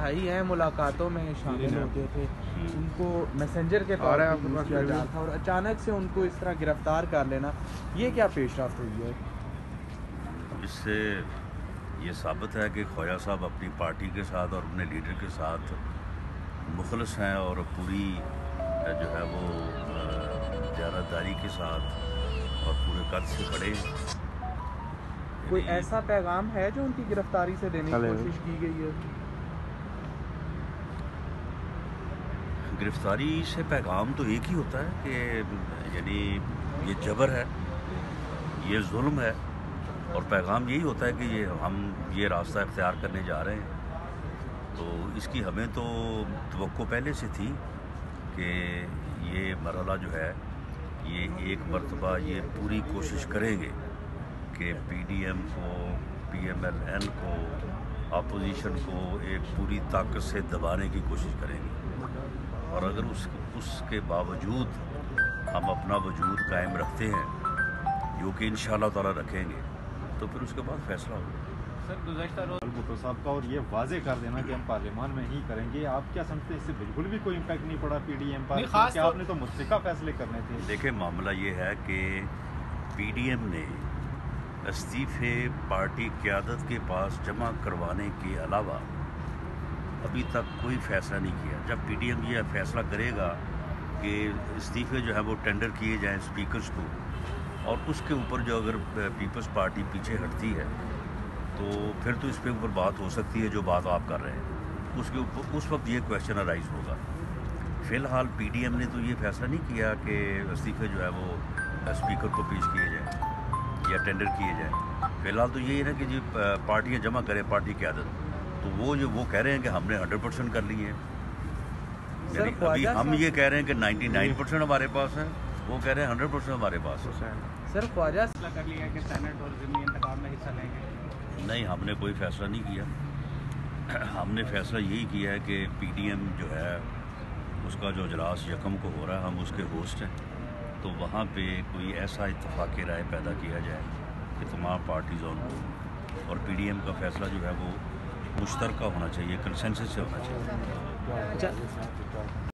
भाई हैं मुलाकातों में शामिल होते थे, उनको मैसेंजर के तौर पर यूज़ किया जाता था और अचानक से उनको इस तरह गिरफ्तार कर लेना, ये क्या पेशरफ्त हुई है? इससे ये साबित है कि खोया साहब अपनी पार्टी के साथ और अपने लीडर के साथ मुखलस हैं और पूरी जो है वो दयानतदारी के साथ और पूरे कद से खड़े हैं। कोई ऐसा पैगाम है जो उनकी गिरफ्तारी से देने की कोशिश की गई है? गिरफ्तारी से पैगाम तो एक ही होता है कि यानी ये जबर है, ये जुल्म है, और पैगाम यही होता है कि ये हम ये रास्ता इख्तियार करने जा रहे हैं। तो इसकी हमें तो तवक्को पहले से थी कि ये मरहला जो है ये एक मरतबा ये पूरी कोशिश करेंगे कि PDM को, PML-N को, अपोजिशन को एक पूरी ताकत से दबाने की कोशिश करेंगे, और अगर उसके बावजूद हम अपना वजूद कायम रखते हैं, जो कि इंशाल्लाह ताला रखेंगे, तो फिर उसके बाद फैसला होगा। सर, गुज़श्ता रोज़ भुट्टो साहब का और ये वाजे कर देना कि हम पार्लियामान में ही करेंगे, आप क्या समझते हैं इससे बिल्कुल भी कोई इम्पैक्ट नहीं पड़ा PDM पर? क्या आपने तो मुतफिका फैसले करने थे? देखिए, मामला ये है कि PDM ने इस्तीफे पार्टी क़यादत के पास जमा करवाने के अलावा अभी तक कोई फैसला नहीं किया। जब PDM ये फैसला करेगा कि इस्तीफ़े जो है वो टेंडर किए जाएं स्पीकर्स को, और उसके ऊपर जो अगर पीपल्स पार्टी पीछे हटती है तो फिर तो इस पे ऊपर बात हो सकती है, जो बात आप कर रहे हैं उसके ऊपर उस वक्त ये क्वेश्चन अराइज होगा। फ़िलहाल PDM ने तो ये फैसला नहीं किया कि इस्तीफ़े जो है वो स्पीकर को पेश किए जाएँ या टेंडर किए जाएँ। फ़िलहाल तो यही है कि जी पार्टियाँ जमा करें पार्टी की आदत, तो वो कह रहे हैं कि हमने 100% कर लिए हैं। अभी हम ये कह रहे हैं कि 99% हमारे पास है, वो कह रहे हैं 100% हमारे पास है। सर, ख्वाजा कर लिया कि सेनेट और ज़िमनी इंतखाब में हिस्सा लेंगे? नहीं, हमने कोई फैसला नहीं किया। हमने फैसला यही किया है कि PDM जो है उसका जो इजलास यकम को हो रहा है, हम उसके होस्ट हैं, तो वहाँ पर कोई ऐसा इत्तफाक़ राय पैदा किया जाए कि तमाम पार्टीज़ ऑन हो, और PDM का फैसला जो है वो मुश्तरका होना चाहिए, कंसेंसस से होना चाहिए।